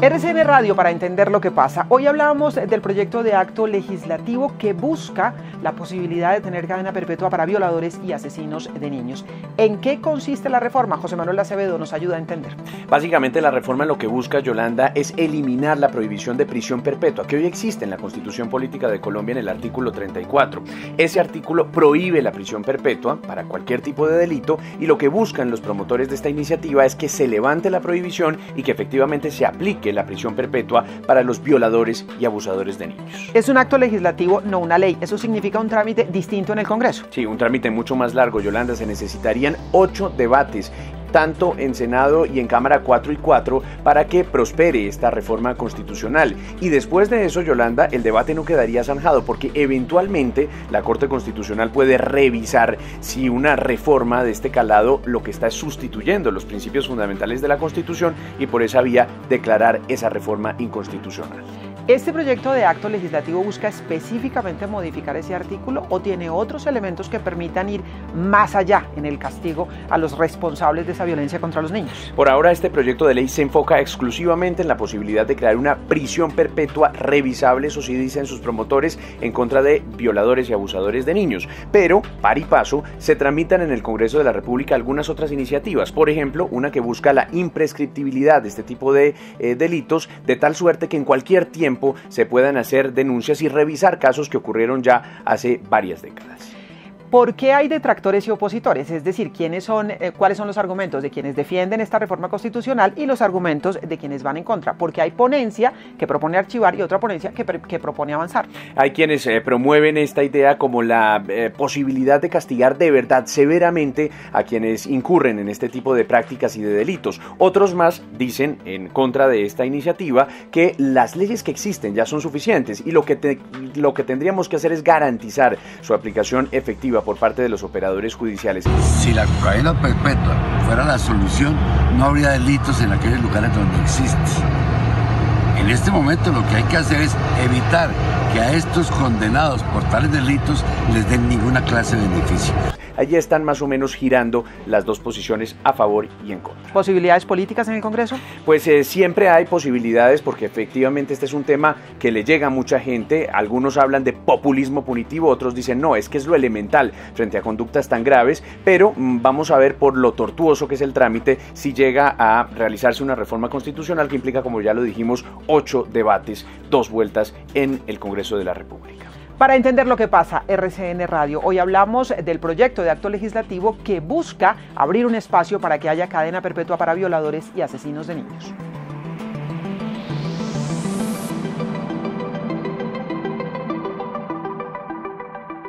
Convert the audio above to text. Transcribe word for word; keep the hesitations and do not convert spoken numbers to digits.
R C N Radio para entender lo que pasa. Hoy hablamos del proyecto de acto legislativo que busca la posibilidad de tener cadena perpetua para violadores y asesinos de niños. ¿En qué consiste la reforma? José Manuel Acevedo nos ayuda a entender. Básicamente la reforma lo que busca, Yolanda, es eliminar la prohibición de prisión perpetua que hoy existe en la Constitución Política de Colombia en el artículo treinta y cuatro. Ese artículo prohíbe la prisión perpetua para cualquier tipo de delito y lo que buscan los promotores de esta iniciativa es que se levante la prohibición y que efectivamente se aplique la prisión perpetua para los violadores y abusadores de niños. Es un acto legislativo, no una ley. Eso significa un trámite distinto en el Congreso. Sí, un trámite mucho más largo, Yolanda. Se necesitarían ocho debates, tanto en Senado y en Cámara cuatro y cuatro, para que prospere esta reforma constitucional. Y después de eso, Yolanda, el debate no quedaría zanjado, porque eventualmente la Corte Constitucional puede revisar si una reforma de este calado lo que está es sustituyendo los principios fundamentales de la Constitución y por esa vía declarar esa reforma inconstitucional. ¿Este proyecto de acto legislativo busca específicamente modificar ese artículo o tiene otros elementos que permitan ir más allá en el castigo a los responsables de esa violencia contra los niños? Por ahora, este proyecto de ley se enfoca exclusivamente en la posibilidad de crear una prisión perpetua revisable, eso sí dicen sus promotores, en contra de violadores y abusadores de niños. Pero, par y paso, se tramitan en el Congreso de la República algunas otras iniciativas. Por ejemplo, una que busca la imprescriptibilidad de este tipo de eh, delitos, de tal suerte que en cualquier tiempo se puedan hacer denuncias y revisar casos que ocurrieron ya hace varias décadas. ¿Por qué hay detractores y opositores? Es decir, ¿quiénes son, eh, ¿cuáles son los argumentos de quienes defienden esta reforma constitucional y los argumentos de quienes van en contra? Porque hay ponencia que propone archivar y otra ponencia que, que propone avanzar. Hay quienes eh, promueven esta idea como la eh, posibilidad de castigar de verdad severamente a quienes incurren en este tipo de prácticas y de delitos. Otros más dicen, en contra de esta iniciativa, que las leyes que existen ya son suficientes y lo que, te, lo que tendríamos que hacer es garantizar su aplicación efectiva por parte de los operadores judiciales. Si la cadena perpetua fuera la solución, no habría delitos en aquellos lugares donde existe. En este momento lo que hay que hacer es evitar que a estos condenados por tales delitos les den ninguna clase de beneficio. Allí están más o menos girando las dos posiciones a favor y en contra. ¿Posibilidades políticas en el Congreso? Pues eh, siempre hay posibilidades porque efectivamente este es un tema que le llega a mucha gente. Algunos hablan de populismo punitivo, otros dicen no, es que es lo elemental frente a conductas tan graves, pero mm, vamos a ver por lo tortuoso que es el trámite si llega a realizarse una reforma constitucional que implica, como ya lo dijimos, ocho debates, dos vueltas en el Congreso de la República. Para entender lo que pasa, R C N Radio, hoy hablamos del proyecto de acto legislativo que busca abrir un espacio para que haya cadena perpetua para violadores y asesinos de niños.